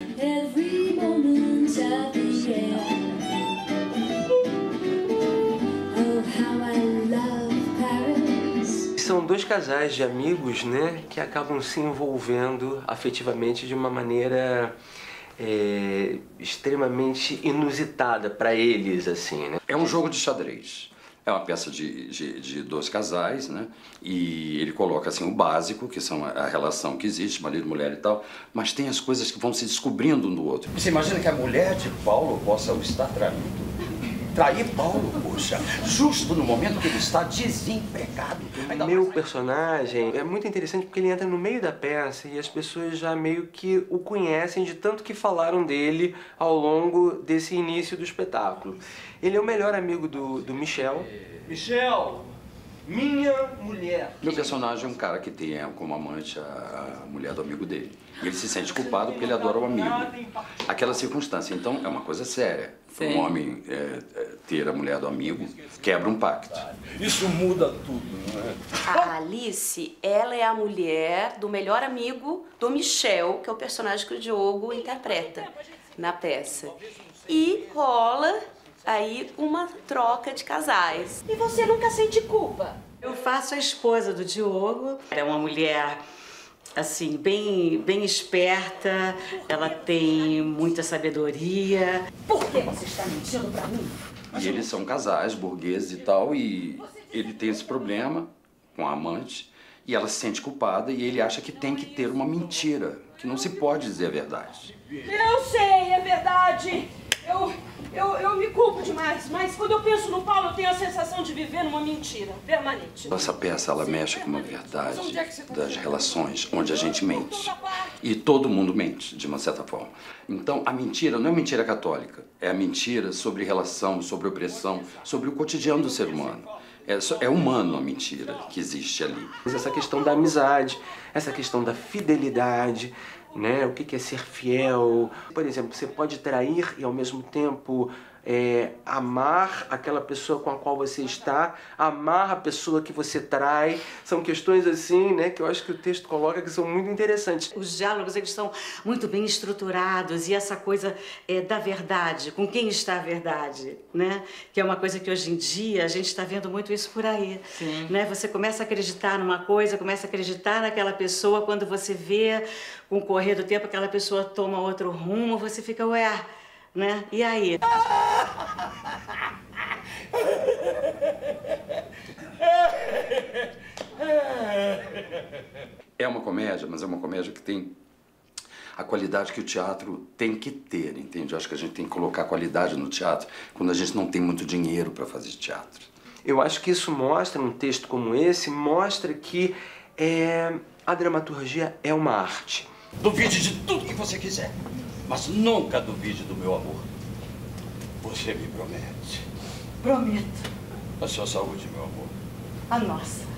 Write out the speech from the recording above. Every moment of the year, oh, how I love Paris. São dois casais de amigos, né, que acabam se envolvendo afetivamente de uma maneira extremamente inusitada para eles, assim, né? É um jogo de xadrez. É uma peça de dois casais, né? E ele coloca assim o básico, que são a relação que existe, marido, mulher e tal, mas tem as coisas que vão se descobrindo um do outro. Você imagina que a mulher de Paulo possa o estar traindo? Trair Paulo, poxa, justo no momento que ele está desempregado. Meu personagem é muito interessante porque ele entra no meio da peça e as pessoas já meio que o conhecem de tanto que falaram dele ao longo desse início do espetáculo. Ele é o melhor amigo do Michel. Michel, minha mulher. Meu personagem é um cara que tem como amante a mulher do amigo dele. E ele se sente culpado porque ele adora o amigo. Aquela circunstância, então, é uma coisa séria. Sim. Um homem ter a mulher do amigo quebra um pacto. Isso muda tudo, não é? A Alice, ela é a mulher do melhor amigo do Michel, que é o personagem que o Diogo interpreta na peça. E rola aí uma troca de casais. E você nunca sente culpa? Eu faço a esposa do Diogo. É uma mulher, assim, bem esperta. Ela tem muita sabedoria. Por que você está mentindo pra mim? E eles são casais, burgueses e tal, e ele tem esse problema com a amante, e ela se sente culpada, e ele acha que tem que ter uma mentira, que não se pode dizer a verdade. Eu sei, é verdade! Eu me culpo demais, mas quando eu penso no Paulo, eu tenho a sensação de viver numa mentira permanente. Essa peça, ela mexe com uma verdade das relações, onde a gente mente. E todo mundo mente, de uma certa forma. Então, a mentira não é mentira católica, é a mentira sobre relação, sobre opressão, sobre o cotidiano do ser humano. É humano a mentira que existe ali. Essa questão da amizade, essa questão da fidelidade, né? O que é ser fiel? Por exemplo, você pode trair e ao mesmo tempo amar aquela pessoa com a qual você está, amar a pessoa que você trai. São questões assim, né, que eu acho que o texto coloca que são muito interessantes. Os diálogos, eles são muito bem estruturados, e essa coisa da verdade, com quem está a verdade, né? Que é uma coisa que hoje em dia a gente está vendo muito isso por aí. Sim. Né? Você começa a acreditar numa coisa, começa a acreditar naquela pessoa, quando você vê, com o correr do tempo, aquela pessoa toma outro rumo, você fica, ué, né? E aí? É uma comédia, mas é uma comédia que tem a qualidade que o teatro tem que ter, entende? Eu acho que a gente tem que colocar qualidade no teatro quando a gente não tem muito dinheiro para fazer teatro. Eu acho que isso mostra, um texto como esse, mostra que a dramaturgia é uma arte. Duvide de tudo que você quiser, mas nunca duvide do meu amor. Você me promete? Prometo. A sua saúde, meu amor. A nossa.